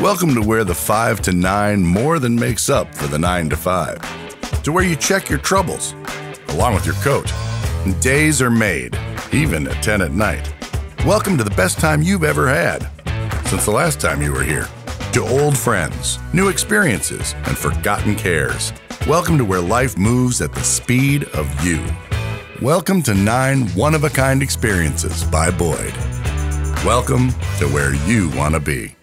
Welcome to where the 5 to 9 more than makes up for the 9 to 5. To where you check your troubles, along with your coat. Days are made, even at 10 at night. Welcome to the best time you've ever had since the last time you were here. To old friends, new experiences, and forgotten cares. Welcome to where life moves at the speed of you. Welcome to 9 one-of-a-kind experiences by Boyd. Welcome to where you want to be.